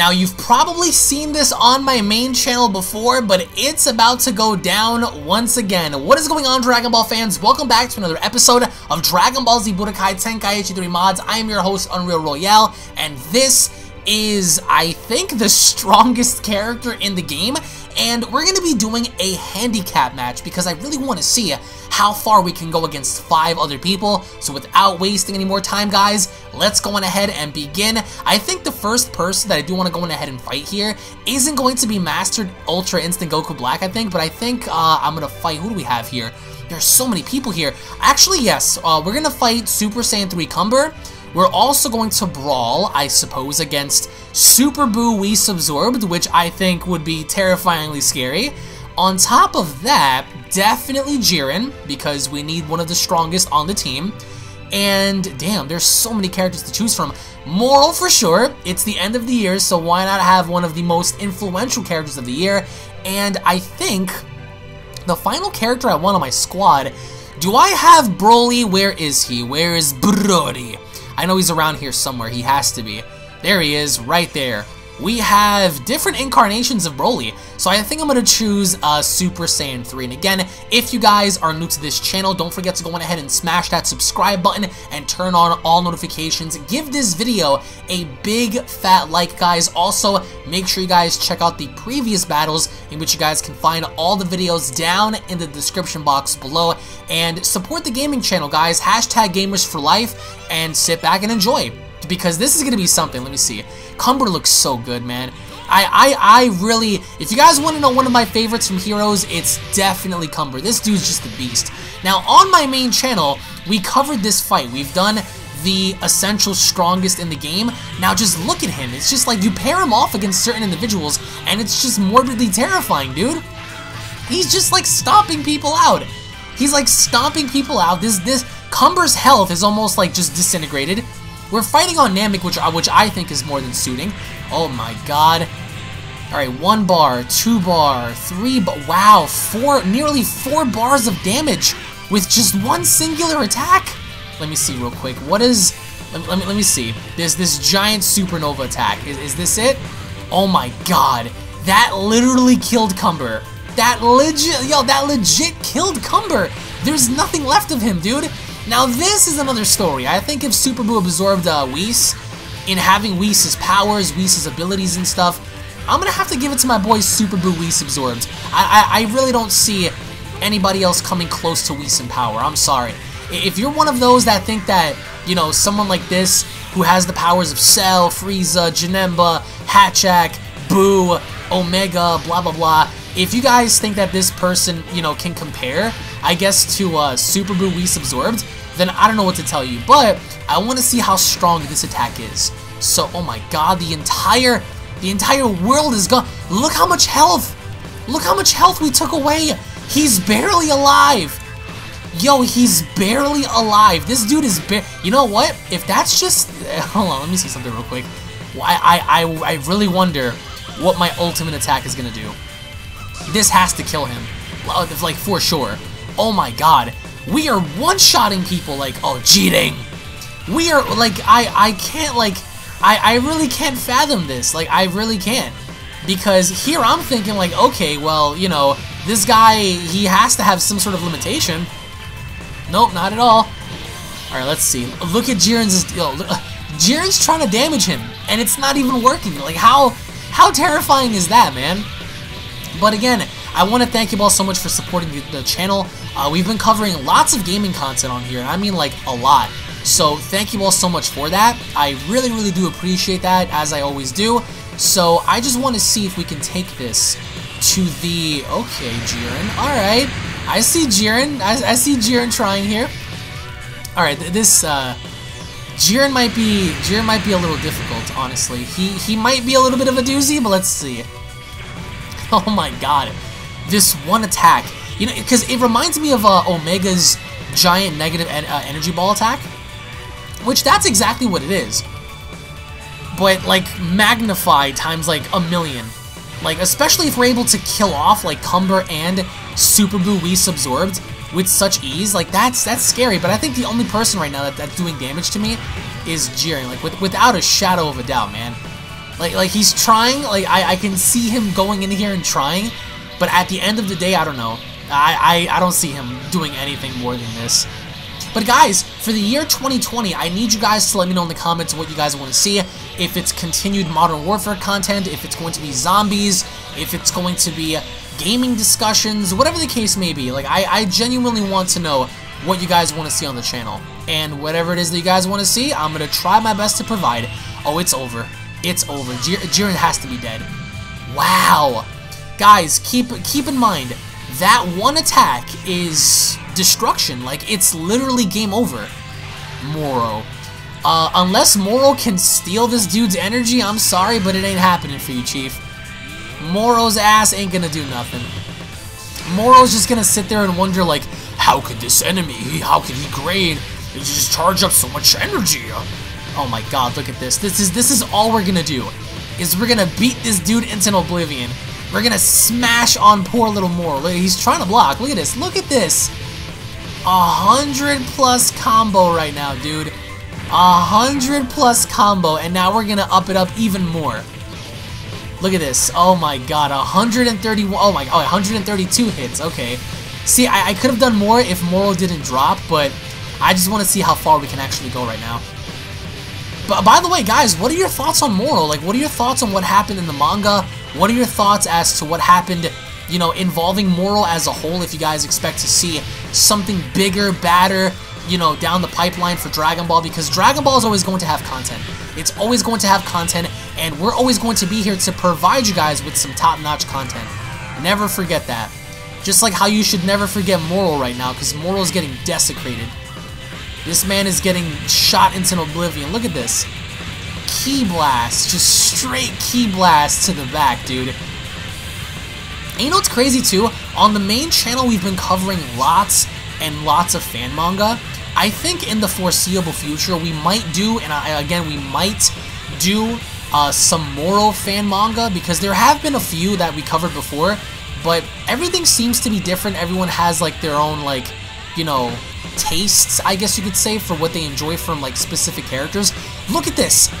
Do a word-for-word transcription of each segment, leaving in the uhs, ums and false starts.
Now, you've probably seen this on my main channel before, but it's about to go down once again. What is going on, Dragon Ball fans? Welcome back to another episode of Dragon Ball Z Budokai Tenkaichi three Mods. I am your host, Unreal Royale, and this is, I think, the strongest character in the game. And we're going to be doing a handicap match because I really want to see how far we can go against five other people. So without wasting any more time, guys, let's go on ahead and begin. I think the first person that I do want to go on ahead and fight here isn't going to be Mastered Ultra Instant Goku Black, I think. But I think uh, I'm going to fight... Who do we have here? There's so many people here. Actually, yes, uh, we're going to fight Super Saiyan three Cumber. We're also going to brawl, I suppose, against Super Buu We Absorbed, which I think would be terrifyingly scary. On top of that, definitely Jiren, because we need one of the strongest on the team. And damn, there's so many characters to choose from. Moro for sure. It's the end of the year, so why not have one of the most influential characters of the year? And I think the final character I want on my squad... Do I have Broly? Where is he? Where is Broly? I know he's around here somewhere. He has to be. There he is, right there. We have different incarnations of Broly, so I think I'm going to choose uh, Super Saiyan three. And again, if you guys are new to this channel, don't forget to go on ahead and smash that subscribe button and turn on all notifications. Give this video a big fat like, guys. Also, make sure you guys check out the previous battles, in which you guys can find all the videos down in the description box below. And support the gaming channel, guys. Hashtag gamers for life, and sit back and enjoy, because this is going to be something. Let me see. Cumber looks so good, man. I, I, I really... If you guys want to know one of my favorites from Heroes, it's definitely Cumber. This dude's just a beast. Now, on my main channel, we covered this fight. We've done the essential strongest in the game. Now, just look at him. It's just like you pair him off against certain individuals, and it's just morbidly terrifying, dude. He's just like stomping people out. He's like stomping people out. This, this... Cumber's health is almost like just disintegrated. We're fighting on Namek, which, which I think is more than suiting. Oh my god. Alright, one bar, two bar, three bar. Wow, four, nearly four bars of damage with just one singular attack. Let me see real quick. What is... Let, let, me, let me see. There's this giant supernova attack. Is, is this it? Oh my god. That literally killed Cumber. That legit... Yo, that legit killed Cumber. There's nothing left of him, dude. Now, this is another story. I think if Super Buu absorbed uh, Whis, in having Whis' powers, Whis' abilities and stuff, I'm going to have to give it to my boy Super Buu Whis Absorbed. I, I, I really don't see anybody else coming close to Whis in power. I'm sorry. If you're one of those that think that, you know, someone like this, who has the powers of Cell, Frieza, Janemba, Hatchak, Buu, Omega, blah, blah, blah, if you guys think that this person, you know, can compare, I guess, to uh, Super Buu Whis Absorbed, then I don't know what to tell you. But I want to see how strong this attack is. So, oh my god, the entire, the entire world is gone. Look how much health. Look how much health we took away. He's barely alive. Yo, he's barely alive. This dude is barely... You know what? If that's just... Hold on, let me see something real quick. I, I, I, I really wonder what my ultimate attack is going to do. This has to kill him. Like, for sure. Oh my god. We are one-shotting people like, oh, Jiren. We are, like, I, I can't, like, I, I really can't fathom this. Like, I really can't. Because here I'm thinking, like, okay, well, you know, this guy, he has to have some sort of limitation. Nope, not at all. Alright, let's see. Look at Jiren's, oh, look, uh, Jiren's trying to damage him, and it's not even working. Like, how, how terrifying is that, man? But again, I want to thank you all so much for supporting the, the channel. Uh, we've been covering lots of gaming content on here, and I mean, like, a lot. So, thank you all so much for that. I really, really do appreciate that, as I always do. So, I just want to see if we can take this to the... Okay, Jiren. Alright. I see Jiren. I, I see Jiren trying here. Alright, th this, uh... Jiren might be... Jiren might be a little difficult, honestly. He, he might be a little bit of a doozy, but let's see. Oh my god. This one attack, you know, because it reminds me of uh, Omega's giant negative en uh, energy ball attack, which that's exactly what it is, but like magnified times like a million. Like, especially if we're able to kill off like Cumber and Super Buu Whis Absorbed with such ease, like that's that's scary. But I think the only person right now that, that's doing damage to me is Jiren, like with, without a shadow of a doubt, man. Like, like he's trying. Like, I, I can see him going in here and trying. But at the end of the day, I don't know. I, I, I don't see him doing anything more than this. But guys, for the year twenty twenty, I need you guys to let me know in the comments what you guys want to see. If it's continued Modern Warfare content, if it's going to be zombies, if it's going to be gaming discussions, whatever the case may be. Like, I, I genuinely want to know what you guys want to see on the channel. And whatever it is that you guys want to see, I'm going to try my best to provide. Oh, it's over. It's over. Jir- Jiren has to be dead. Wow. Guys, keep, keep in mind, that one attack is destruction. Like, it's literally game over. Moro. Uh, unless Moro can steal this dude's energy, I'm sorry, but it ain't happening for you, Chief. Moro's ass ain't gonna do nothing. Moro's just gonna sit there and wonder, like, how could this enemy, how could he grade, and just charge up so much energy? Oh my god, look at this. This is, this is all we're gonna do, is we're gonna beat this dude into oblivion. We're gonna smash on poor little Moro. He's trying to block. Look at this. Look at this. A hundred plus combo right now, dude. A hundred plus combo, and now we're gonna up it up even more. Look at this. Oh my god. one hundred thirty-one. Oh my god. Oh, one hundred thirty-two hits. Okay. See, I, I could have done more if Moro didn't drop, but I just want to see how far we can actually go right now. But by the way, guys, what are your thoughts on Moro? Like, what are your thoughts on what happened in the manga? What are your thoughts as to what happened, you know, involving Moro as a whole, if you guys expect to see something bigger, badder, you know, down the pipeline for Dragon Ball? Because Dragon Ball is always going to have content. It's always going to have content, and we're always going to be here to provide you guys with some top-notch content. Never forget that. Just like how you should never forget Moro right now, because Moro's getting desecrated. This man is getting shot into oblivion. Look at this. Ki Blast, just straight Ki Blast to the back, dude. And you know what's crazy too? On the main channel, we've been covering lots and lots of fan manga. I think in the foreseeable future, we might do, and I, again, we might do uh, some Moro fan manga, because there have been a few that we covered before, but everything seems to be different. Everyone has like their own, like, you know, tastes, I guess you could say, for what they enjoy from like specific characters. Look at this.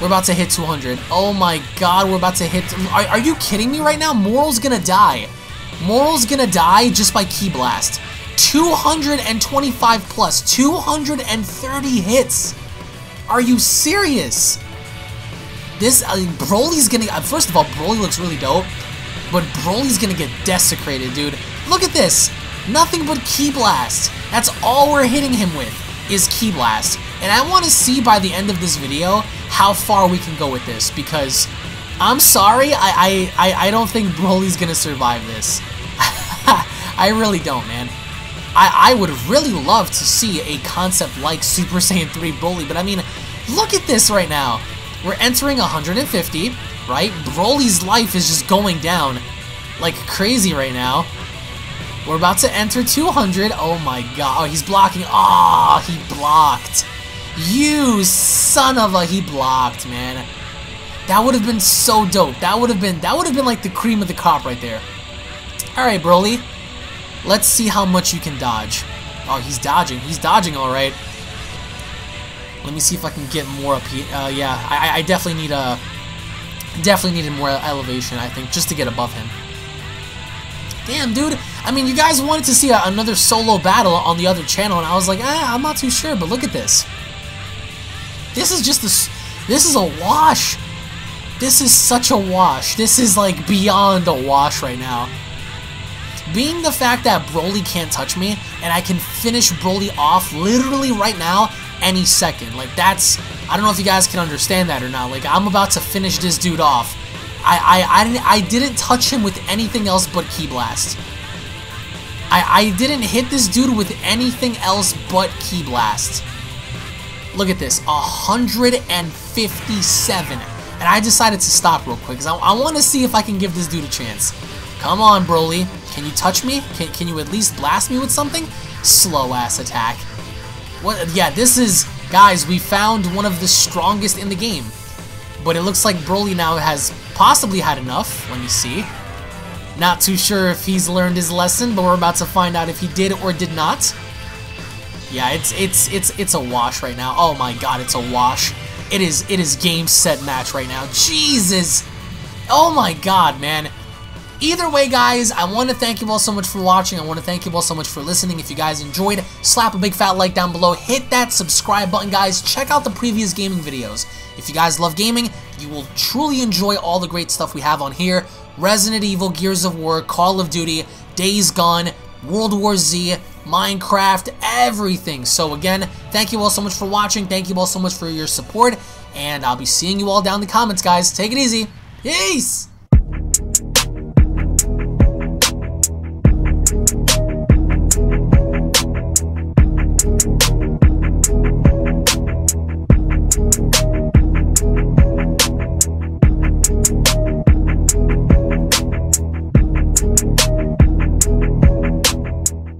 We're about to hit two hundred. Oh my god, we're about to hit... Are, are you kidding me right now? Moro's gonna die. Moro's gonna die just by Ki Blast. two hundred twenty-five plus. two hundred thirty hits. Are you serious? This... I mean, Broly's gonna... First of all, Broly looks really dope. But Broly's gonna get desecrated, dude. Look at this. Nothing but Ki Blast. That's all we're hitting him with, is Ki Blast. And I want to see by the end of this video how far we can go with this, because I'm sorry, I I, I, I don't think Broly's gonna survive this. I really don't, man. I, I would really love to see a concept like Super Saiyan three Broly, but I mean, look at this right now. We're entering one hundred fifty, right? Broly's life is just going down like crazy right now. We're about to enter two hundred. Oh my god. Oh, he's blocking. Ah, oh, he blocked. You son of a, he blocked, man. That would have been so dope. That would have been, that would have been like the cream of the crop right there. Alright, Broly. Let's see how much you can dodge. Oh, he's dodging. He's dodging, alright. Let me see if I can get more up here. Uh, yeah, I, I definitely need a, definitely needed more elevation, I think, just to get above him. Damn, dude. I mean, you guys wanted to see a, another solo battle on the other channel, and I was like, ah, I'm not too sure, but look at this. This is just this. This is a wash. This is such a wash. This is like beyond a wash right now. Being the fact that Broly can't touch me, and I can finish Broly off literally right now, any second. Like, that's, I don't know if you guys can understand that or not. Like, I'm about to finish this dude off. I I I didn't, I didn't touch him with anything else but Ki Blast. I I didn't hit this dude with anything else but Ki Blast. Look at this, one hundred fifty-seven, and I decided to stop real quick because I, I want to see if I can give this dude a chance. Come on, Broly, can you touch me? Can can you at least blast me with something? Slow ass attack. What? Yeah, this is, guys. We found one of the strongest in the game. But it looks like Broly now has possibly had enough. Let me see. Not too sure if he's learned his lesson, but we're about to find out if he did or did not. Yeah, it's it's it's it's a wash right now. Oh my god, it's a wash. It is it is game, set, match right now. Jesus! Oh my god, man. Either way, guys, I want to thank you all so much for watching. I want to thank you all so much for listening. If you guys enjoyed, slap a big fat like down below. Hit that subscribe button, guys. Check out the previous gaming videos. If you guys love gaming, you will truly enjoy all the great stuff we have on here. Resident Evil, Gears of War, Call of Duty, Days Gone, World War Z, Minecraft, everything. So again, thank you all so much for watching. Thank you all so much for your support. And I'll be seeing you all down in the comments, guys. Take it easy. Peace!